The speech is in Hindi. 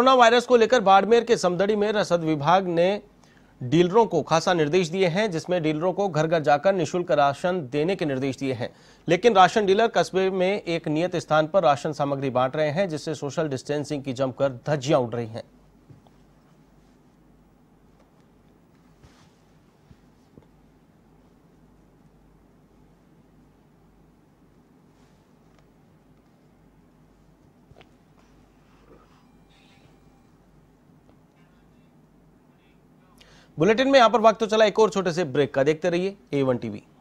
कोरोना वायरस को लेकर बाड़मेर के समदड़ी में रसद विभाग ने डीलरों को खासा निर्देश दिए हैं, जिसमें डीलरों को घर घर जाकर निशुल्क राशन देने के निर्देश दिए हैं। लेकिन राशन डीलर कस्बे में एक नियत स्थान पर राशन सामग्री बांट रहे हैं, जिससे सोशल डिस्टेंसिंग की जमकर धज्जियां उड़ रही हैं। बुलेटिन में यहां पर वक्त तो चला एक और छोटे से ब्रेक का, देखते रहिए A1 TV।